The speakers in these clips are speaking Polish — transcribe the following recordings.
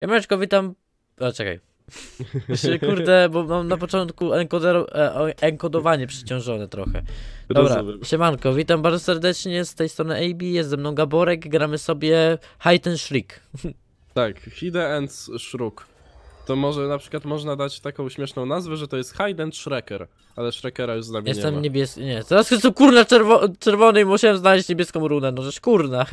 Jameczko, witam... O, czekaj. Jeszcze, kurde, bo mam na początku enkodowanie przyciążone trochę. Dobra, rozumiem. Siemanko, witam bardzo serdecznie, z tej strony AB, jest ze mną Gaborek, gramy sobie Hide and Shriek. Tak, Hide and Shriek. To może na przykład można dać taką śmieszną nazwę, że to jest Hide and Shreker, ale Shrekera już z nami nie ma. Niebieski, nie, teraz jestem kurna czerwony i musiałem znaleźć niebieską runę, no rzecz kurna.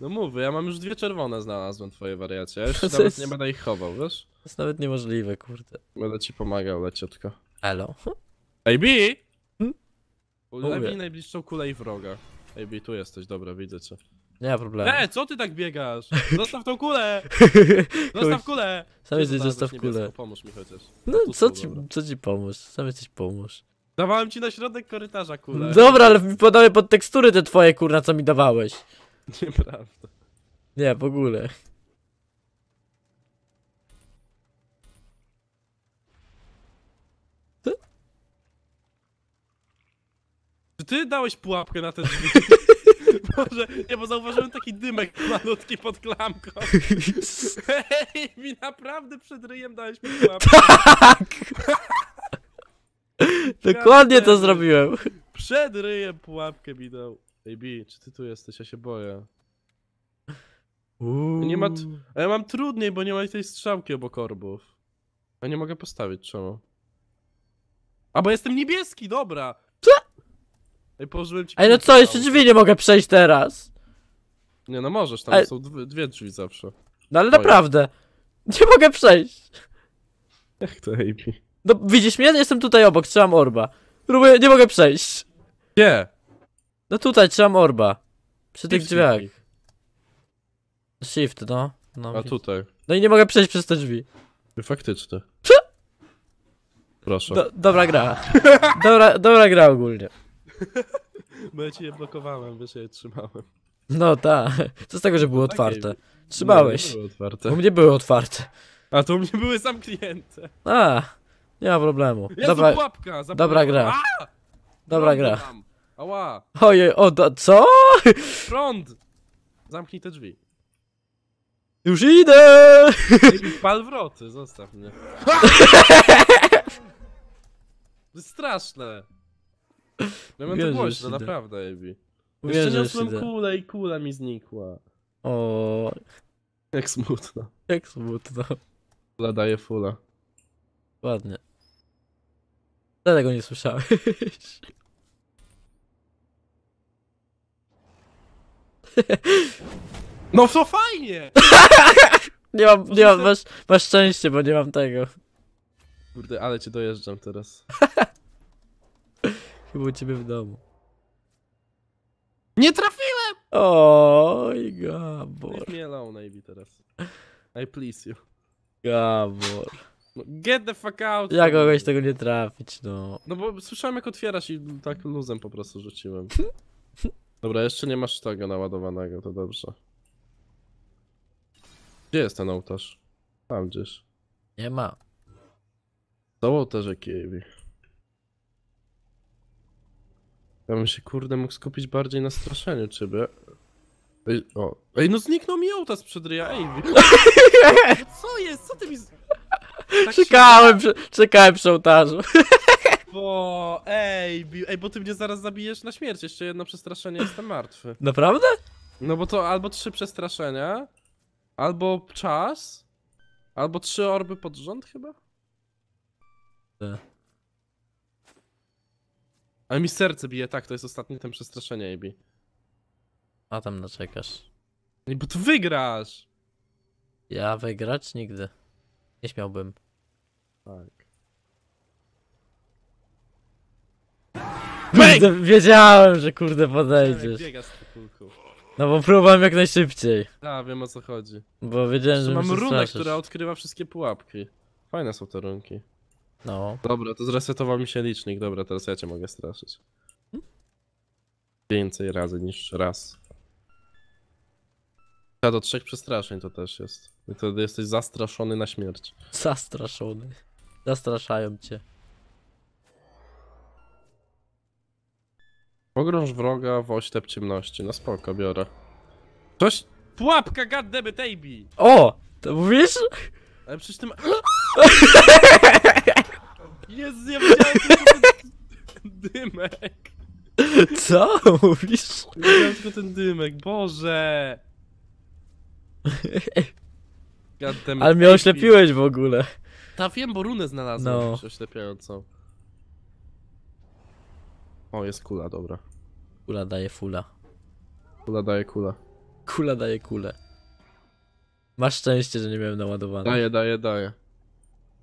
No mówię, ja mam już dwie czerwone znalazłem, twoje wariacie, ja już nawet jest... nie będę ich chował, wiesz? To jest nawet niemożliwe, kurde. Będę ci pomagał, leciutko. Elo? AB! Ulewij najbliższą kulę i wroga. AB, tu jesteś, dobra, widzę cię. Nie ma problemu. Co ty tak biegasz? Zostaw tą kulę! Zostaw kulę! Sam jesteś, zostaw kulę. Pomóż mi chociaż. No co ci pomóż? Sam jesteś, pomóż. Dawałem ci na środek korytarza kulę. Dobra, ale mi podały pod tekstury te twoje, kurna, co mi dawałeś. Nieprawda. Nie, w ogóle. Czy ty dałeś pułapkę na te drzwi? Boże, nie, bo zauważyłem taki dymek malutki pod klamką. Hej, mi naprawdę przed ryjem dałeś pod klamkę. Tak! Dokładnie to zrobiłem. Przed ryjem pułapkę mi dał. AB, czy ty tu jesteś? Ja się boję. Nie ma... A ja mam trudniej, bo nie ma tej strzałki obok orbów. Ja nie mogę postawić, czemu? A, bo jestem niebieski, dobra! Co? Ej, położyłem ci... Ej, no co, jeszcze drzwi nie mogę przejść teraz. Nie, no możesz, tam są dwie drzwi zawsze. No ale naprawdę, nie mogę przejść. Jak to, Eybi? No widzisz mnie? Jestem tutaj obok, trzymam orba. Próbuję, nie mogę przejść. Gdzie? No tutaj, trzymam orba. Przy tych drzwiach. Shift, no. A tutaj. No i nie mogę przejść przez te drzwi. Faktycznie. Proszę. Dobra gra. Dobra gra ogólnie. Bo ja ci je blokowałem, wiesz, ja je trzymałem. No tak, co z tego, że było otwarte? Trzymałeś. No, nie było otwarte. U mnie były otwarte. A to u mnie były zamknięte. A, nie ma problemu. Jezu, dobra, pułapka, dobra gra. A! Dobra gra. Ała. Ojej, co? Prąd! Zamknij te drzwi. Już idę! Pal wroty, zostaw mnie. To jest straszne. No to głośno, naprawdę, Eybi. Jeszcze niosłem kulę i kula mi znikła. O, jak smutno. Jak smutno. Kula daje fula. Ładnie. Dlatego nie słyszałeś. No to fajnie! nie mam, masz szczęście, bo nie mam tego. Kurde, ale cię dojeżdżam teraz. Było ciebie w domu. Nie trafiłem! Oj, Gabor. Leave me alone, Eybi, teraz. I please you. Gabor. No, get the fuck out. Jak mogłeś tego nie trafić, no. No bo słyszałem, jak otwierasz i tak luzem po prostu rzuciłem. Dobra, jeszcze nie masz tego naładowanego, to dobrze. Gdzie jest ten ołtarz? Tam gdzieś. Nie ma. To ołtarzyki, Eybi. Ja bym się, kurde, mógł skupić bardziej na straszeniu ciebie. Ej, no zniknął mi ołtarz sprzed ryja, Eybi. Co jest? Co ty mi... Tak czekałem przy ołtarzu. Bo, ej, bo ty mnie zaraz zabijesz na śmierć. Jeszcze jedno przestraszenie, jestem martwy. Naprawdę? No bo to albo 3 przestraszenia, albo czas, albo 3 orby pod rząd chyba? Ale mi serce bije, tak, to jest ostatnie ten przestraszenie, Eybi. A tam naczekasz. Bo tu wygrasz! Ja wygrać nigdy. Nie śmiałbym. Tak. Kurde, wiedziałem, że kurde podejdziesz. No bo próbowałem jak najszybciej. A, wiem o co chodzi. Bo wiedziałem, że mam runę, która odkrywa wszystkie pułapki. Fajne są te runki. No. Dobra, to zresetował mi się licznik, dobra, teraz ja cię mogę straszyć. Więcej razy niż raz. A do 3 przestraszeń to też jest. I wtedy jesteś zastraszony na śmierć. Zastraszony. Zastraszają cię. Pogrąż wroga w oślep ciemności. No spoko, biorę. Coś... Pułapka, goddammit, Eybi! O! To mówisz? Ale przecież ty ma... Jezu, ja wiedziałem, tylko ten dymek. Co mówisz? Ja wiedziałem tylko ten dymek, Boże. Ale mnie oślepiłeś w ogóle. Ta wiem, bo runę znalazłem, no. Oślepiającą. O, jest kula, dobra. Kula daje fula. Kula daje kula. Kula daje kulę. Masz szczęście, że nie miałem naładowane. Daję.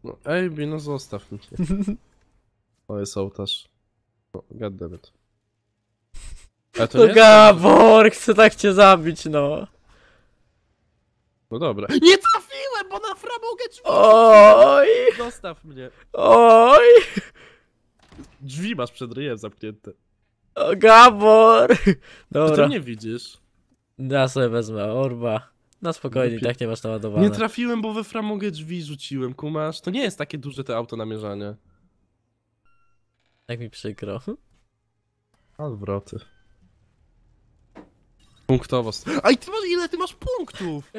No, Eybi, no zostaw mi się. O, jest ołtarz. No, goddammit. To no Gabor, chcę tak cię zabić, no. No dobra. Nie trafiłem, bo na framugę drzwi. Oj! Zostaw mnie. Oj! Drzwi masz przed ryjem zamknięte. O, Gabor! Dobra. Ty to mnie widzisz. Ja sobie wezmę orba. No spokojnie, tak nie masz naładowane. Nie trafiłem, bo we framugę drzwi rzuciłem, kumasz? To nie jest takie duże to auto namierzanie. Tak mi przykro. Odwroty. Punktowo. Aj, ty masz, ile ty masz punktów?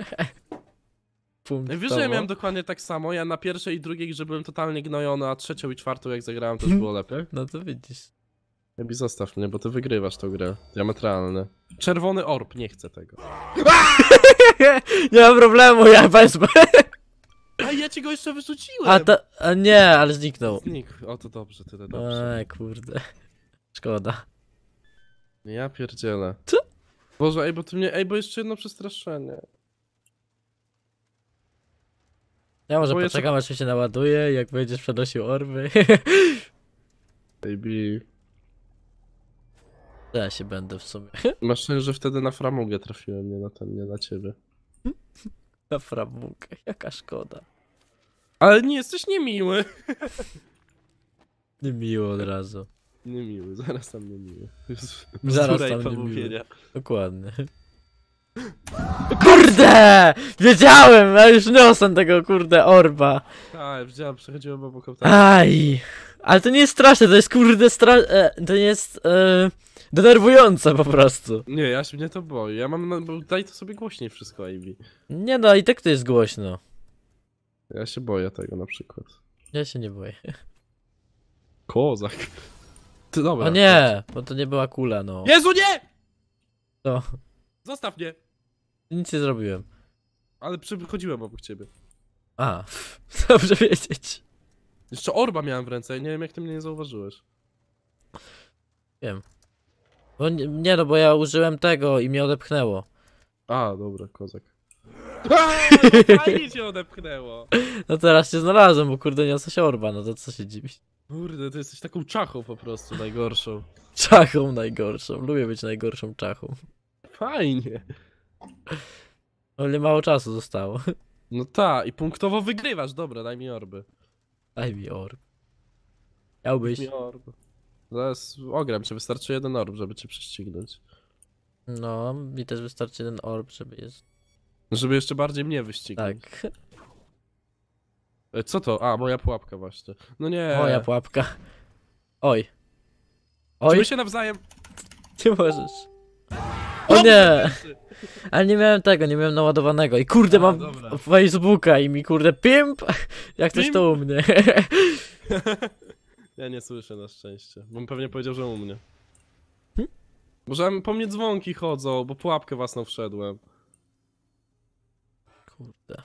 Punktowo. Wiesz, że ja miałem dokładnie tak samo. Ja na pierwszej i drugiej grze byłem totalnie gnojony, a trzecią i czwartą jak zagrałem też było lepiej. No to widzisz. Eybi, zostaw mnie, bo ty wygrywasz tą grę. Diametralny. Czerwony orb, nie chcę tego. Nie ma problemu, ja wezmę. A ja ci go jeszcze wyrzuciłem. A nie, ale zniknął. Znikł, o to dobrze, tyle dobrze. Kurde. Szkoda. Ja pierdzielę. Co? Boże, Eybi, bo ty mnie... Eybi, bo jeszcze jedno przestraszenie. Ja może poczekam, aż się naładuje, jak będziesz przenosił orby. Eybi... Ja się będę w sumie. Masz szczęście, że wtedy na framugę trafiłem, nie na ten, nie na ciebie. Na framugę, jaka szkoda. Ale nie, jesteś niemiły. Niemiły od razu. Niemiły, zaraz tam niemiły. Zaraz tam niemiły. Dokładnie. Kurde! Wiedziałem, ja już niosłem tego kurde orba. A, widziałem, przechodziłem obok ołtarza. Aj! Ale to nie jest straszne, to jest kurde to jest denerwujące po prostu. Nie, ja się mnie to boi, ja mam, daj to sobie głośniej wszystko, Eybi. Nie no, i tak to jest głośno. Ja się boję tego na przykład. Ja się nie boję. Kozak. Ty, dobra. O nie, bo to nie była kula, no. Jezu, nie! No. Zostaw mnie! Nic nie zrobiłem. Ale przychodziłem obok ciebie. A, dobrze wiedzieć. Jeszcze orba miałem w ręce, nie wiem jak ty mnie nie zauważyłeś. Wiem. Bo nie no, bo ja użyłem tego i mnie odepchnęło. A, dobra, kozak. Fajnie cię odepchnęło. No teraz cię znalazłem, bo kurde niosę się orba, no to co się dziwić. Kurde, ty jesteś taką czachą po prostu, najgorszą. Czachą najgorszą, lubię być najgorszą czachą. Fajnie. Ale mało czasu zostało. No ta, i punktowo wygrywasz, dobra, daj mi orby. Daj mi orb. Miałbyś. Daj mi orb. Zaraz ogram cię, wystarczy jeden orb, żeby cię prześcignąć. No, mi też wystarczy jeden orb, żeby jest. Żeby jeszcze bardziej mnie wyścignąć. Tak. Co to? A, moja pułapka właśnie. No nie. Moja pułapka. Oj. Oj. My się nawzajem. Ty możesz. O nie! Ale nie miałem tego, nie miałem naładowanego. I kurde, mam dobra. Facebooka i mi kurde pimp! Jak coś to u mnie. Ja nie słyszę na szczęście. Bym pewnie powiedział, że u mnie. Może po mnie dzwonki chodzą, bo pułapkę własną wszedłem. Kurde.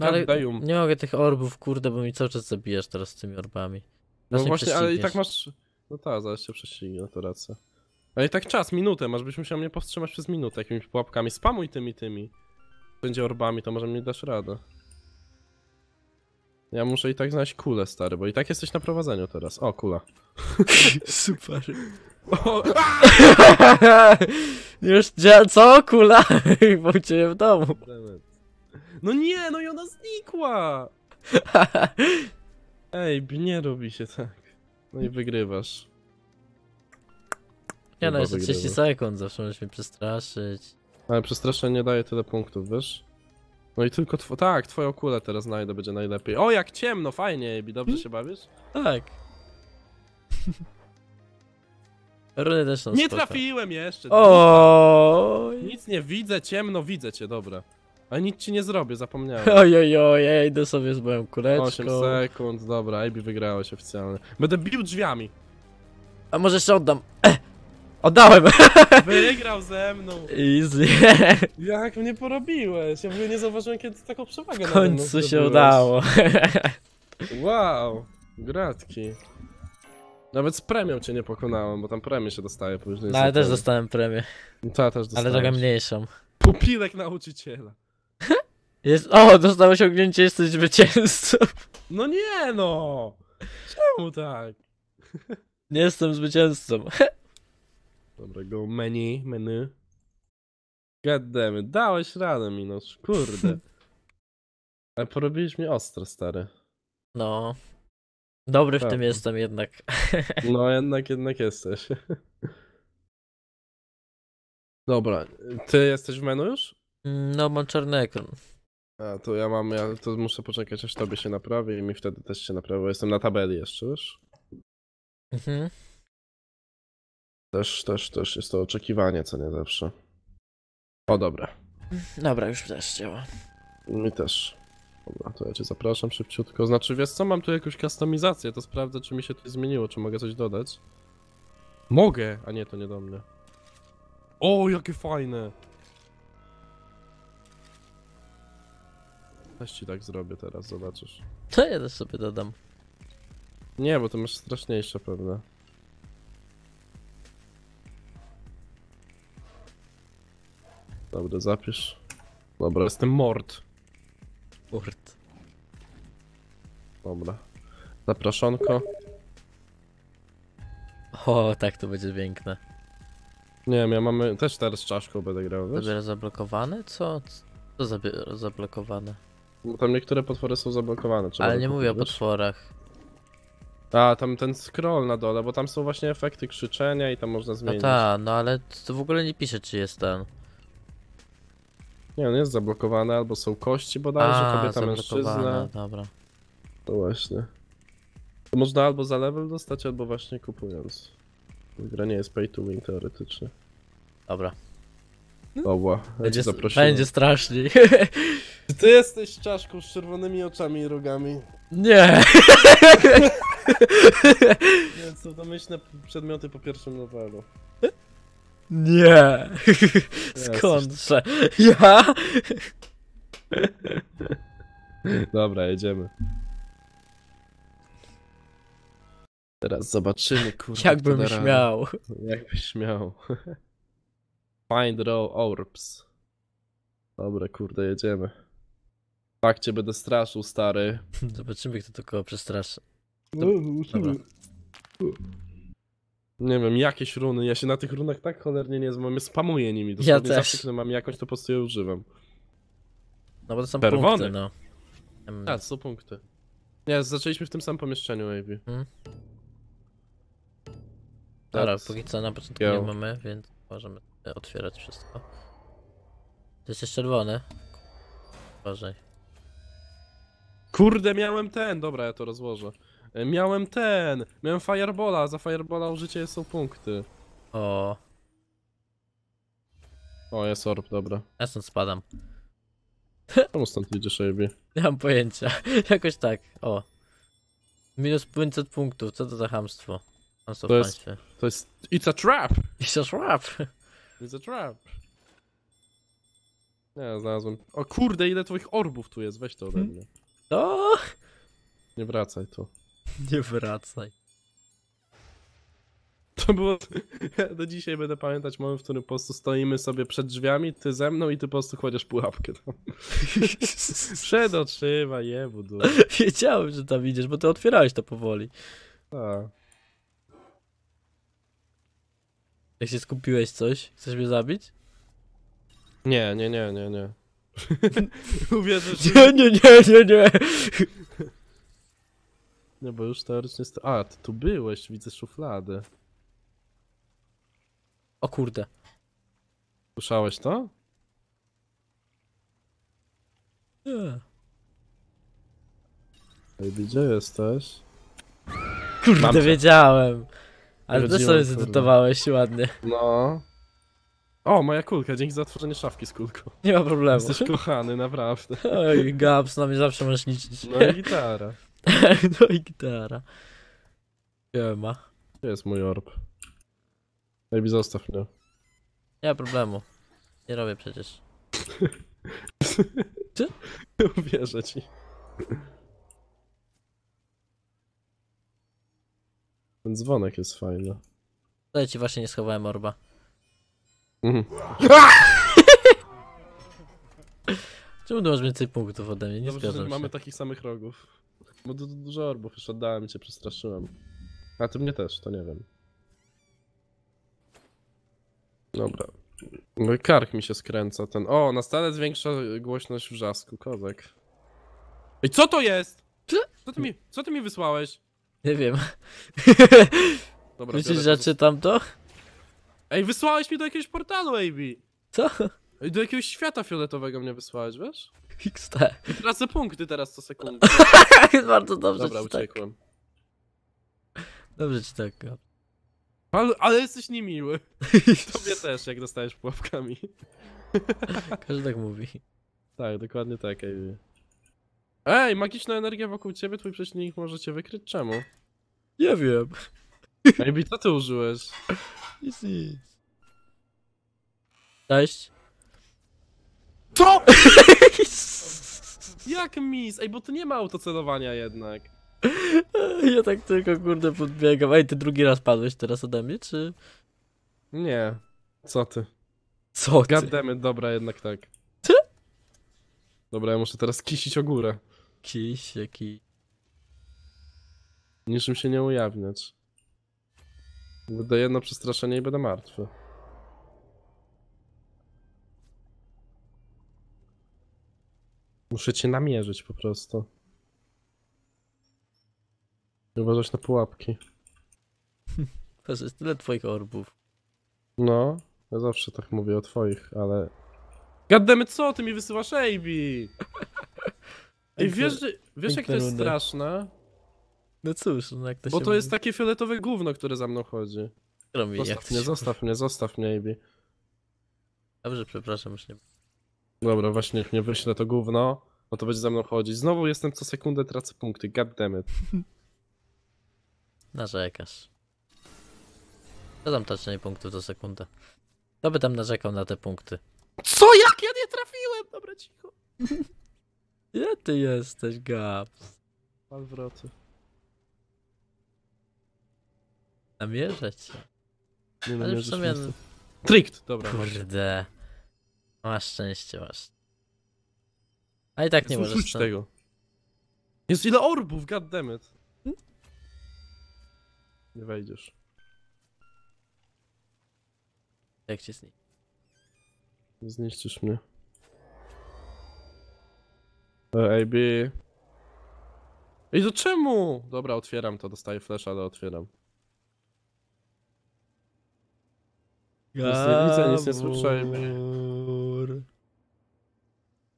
No ale nie mogę tych orbów, kurde, bo mi cały czas zabijasz teraz z tymi orbami. No właśnie, ale i tak masz... No tak, zaraz się prześcignę, to racja. No i tak czas, minutę, masz byś musiał mnie powstrzymać przez minutę jakimiś pułapkami. Spamuj tymi. Będzie orbami, to może mi dasz radę. Ja muszę i tak znaleźć kulę, stary, bo i tak jesteś na prowadzeniu teraz. O, kula. Super. O, już co? Kula? Bo u ciebie w domu. No nie, no i ona znikła. Eybi, nie robi się tak. No i wygrywasz. Nie no, jeszcze 30 sekund, zawsze możesz mnie przestraszyć. Ale przestraszenie nie daje tyle punktów, wiesz? No i tylko tak, twoją kulę teraz znajdę, będzie najlepiej. O, jak ciemno, fajnie, Eybi, dobrze się bawisz? Tak. Runy też są. Nie trafiłem jeszcze. O. Nic nie widzę, ciemno, widzę cię, dobra. A nic ci nie zrobię, zapomniałem. Ojej, idę sobie z moją kuleczką. 8 sekund, dobra, AB wygrałeś oficjalnie. Będę bił drzwiami. A może jeszcze oddam? Oddałem! Wygrał ze mną! Easy! Jak mnie porobiłeś? Ja w ogóle nie zauważyłem, kiedy taką przewagę w końcu się udało. Wow, gratki. Nawet z premią cię nie pokonałem, bo tam premię się dostaje później. No, ale też dostałem premię. Ta też dostałem. Ale trochę mniejszą. Pupilek nauczyciela. Jest... O, dostałem osiągnięcie, jesteś zwycięzcą. No nie no! Czemu tak? Nie jestem zwycięzcą. Dobra, go menu. Gademy, dałeś radę, Minosz, kurde. Ale porobiliś mnie ostro, stary. No. Dobry w tym jestem jednak. No jednak jesteś. Dobra, ty jesteś w menu już? No, mam czarny ekran. A, to ja to muszę poczekać, aż tobie się naprawi i mi wtedy też się naprawi. Jestem na tabeli jeszcze, wiesz? Mhm. Też jest to oczekiwanie, co nie zawsze. O, dobra. Dobra, już też działa. Mi też. Dobra, to ja cię zapraszam szybciutko. Znaczy, wiesz co, mam tu jakąś kustomizację, to sprawdzę, czy mi się coś zmieniło, czy mogę coś dodać. Mogę! A nie, to nie do mnie. O, jakie fajne! Też ci tak zrobię teraz, zobaczysz. To ja też sobie dodam. Nie, bo to masz straszniejsze pewne. Dobra, zapisz. Dobra, jestem mord. Mord. Dobra. Zapraszonko. O, tak to będzie piękne. Nie wiem, ja mamy... Też teraz czaszką będę grał, wiesz? Zabiera zablokowane? Co? Co zabiera zablokowane? No, tam niektóre potwory są zablokowane. Ale nie mówię o potworach. A, tam ten scroll na dole, bo tam są właśnie efekty krzyczenia i tam można zmienić. No ta, no ale to w ogóle nie pisze, czy jest ten. Nie, on jest zablokowany, albo są kości bodajże, kobieta, mężczyzna. Dobra. To właśnie. To można albo za level dostać, albo właśnie kupując. Gra nie jest pay to win teoretycznie. Dobra. Dobra, będzie straszniej. Czy ty jesteś czaszką z czerwonymi oczami i rogami? Nie! Nie, są domyślne przedmioty po pierwszym levelu. Nie! Skądże? Ja? Dobra, jedziemy. Teraz zobaczymy, kurwa. Jakbym śmiał. Jakbyś śmiał. Find row orbs. Dobra, kurde, jedziemy. Tak cię będę straszył, stary. Zobaczymy, kto to koło przestraszy. Dobra. Nie wiem, jakieś runy, ja się na tych runach tak cholernie nie znam, ja spamuję nimi, dosłownie ja też. Zawsze, kiedy mam jakoś, to po prostu je używam. No bo to są Perwony. Punkty, no. Tak, są punkty. Nie, zaczęliśmy w tym samym pomieszczeniu, Eybi. Dobra, póki co na początku nie mamy, więc możemy otwierać wszystko. To jest jeszcze czerwone. Uważaj. Kurde, miałem ten, dobra, ja to rozłożę. Miałem ten! Miałem Firebola, za Firebola użycie są punkty. O. O, jest orb, dobra. Ja stąd spadam. Czemu stąd idziesz, Eybi? Nie mam pojęcia, jakoś tak, o. Minus 500 punktów, co to za chamstwo? To jest... It's a trap! It's a trap! It's a trap! Nie, znalazłem... O kurde, ile twoich orbów tu jest, weź to ode mnie. O! Nie wracaj tu. Nie wracaj. To było... Ja do dzisiaj będę pamiętać moment, w którym po prostu stoimy sobie przed drzwiami, ty ze mną i ty po prostu kładziesz pułapkę tam. Przed oczyma, jebudu. Wiedziałem, że tam idziesz, bo ty otwierałeś to powoli. Tak. Jak się skupiłeś coś? Chcesz mnie zabić? Nie. Uwierzysz... Nie. No bo już teoretycznie jest... A, ty tu byłeś, widzę szufladę. O kurde. Słyszałeś to? Nie. Ej, gdzie jesteś? Kurde, wiedziałem. Ale to sobie zedytowałeś ładnie. No. O, moja kulka, dzięki za otworzenie szafki z kulką. Nie ma problemu. Jesteś kochany, naprawdę. Oj, Gabs, na mnie zawsze możesz liczyć. No i gitara. No i gitara. Nie ma. Gdzie jest mój orb? Maybe zostaw mnie. Nie ma problemu. Nie robię przecież. Czy? Uwierzę ci. Ten dzwonek jest fajny. Ja ci właśnie nie schowałem orba. Czemu ty masz więcej punktów ode mnie? Nie zgadzam się. Mamy takich samych rogów. Bo dużo orbów już oddałem i cię przestraszyłem. A ty mnie też, to nie wiem. Dobra. Mój kark mi się skręca ten. O, na stale zwiększa głośność wrzasku, kozek. Ej, co to jest? Co ty mi wysłałeś? Nie wiem. Dobra, myślisz, że czytam to? Ej, wysłałeś mi do jakiegoś portalu, AB! Co? Ej, do jakiegoś świata fioletowego mnie wysłałeś, wiesz? XT. I tracę punkty teraz co sekundę. Bardzo dobrze. Dobra, ci uciekłem. Tak. Dobrze ci tak. Ale jesteś niemiły. Tobie też, jak dostajesz pułapkami. Każdy tak mówi. Tak, dokładnie tak, AB. Ej, magiczna energia wokół ciebie, twój przeciwnik może cię wykryć. Czemu? Nie wiem. Ej, co ty użyłeś? Nic, nic. Cześć. Co?! Jak mis? Ej, bo tu nie ma autocelowania jednak. Ja tak tylko kurde podbiegam. Ej, ty drugi raz padłeś teraz ode mnie, czy? Nie. Co ty? Co ty? Goddammit, dobra, jednak tak. Ty? Dobra, ja muszę teraz kisić o górę. Kiś, jaki... Niczym się nie ujawniać. Będę jedno przestraszenie i będę martwy. Muszę cię namierzyć po prostu. I uważać na pułapki. To jest tyle twoich orbów. No, ja zawsze tak mówię o twoich, ale... Goddammit, co ty mi wysyłasz, Eybi? Ej, wiesz jak to jest straszne? No cóż, no jak to się... Bo to jest takie fioletowe gówno, które za mną chodzi. Robi, zostaw mnie, Eybi. Dobrze, przepraszam, już nie... Dobra, właśnie jak mnie wyśle to gówno, bo to będzie za mną chodzić. Znowu jestem co sekundę, tracę punkty, goddammit. Narzekasz. Ja tam tracenie punktów co sekundę. To by tam narzekał na te punkty. Co? Jak ja nie trafiłem? Dobra, cicho. Gdzie ty jesteś, Gaps? Pan wroty. Namierzać się. Nie namierzać się. Sumie... Trikt, dobra. Kurde. Masz szczęście, masz. A i tak Jezu, nie możesz. Rzuć tego. Jest ile orbów, goddammit. Nie wejdziesz. Jak cię zniszczysz? Zniszczysz mnie. AB. I to czemu? Dobra, otwieram to, dostaję flash, ale otwieram. Nic nie słyszałem.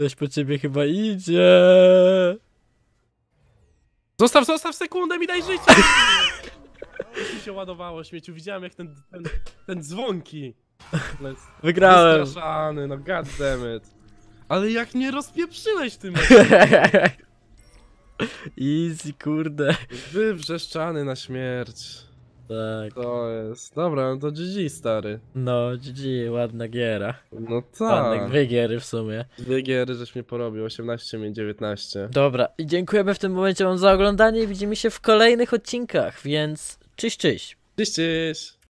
Coś po ciebie chyba idzie. Zostaw sekundę, mi daj życie! Mi się ładowało śmieciu, widziałem jak ten dzwonki. Wygrałem. Straszany, no goddammit. Ale jak mnie rozpieprzyłeś tym. Easy, kurde. Wywrzeszczany na śmierć. Tak. To jest. Dobra, no to GG, stary. No, GG, ładna giera. No tak. Ładne dwie giery w sumie. Dwie giery żeś mnie porobił, 18 i 19. Dobra, i dziękujemy w tym momencie wam za oglądanie i widzimy się w kolejnych odcinkach, więc czyś, czyś. Czyś, czyś.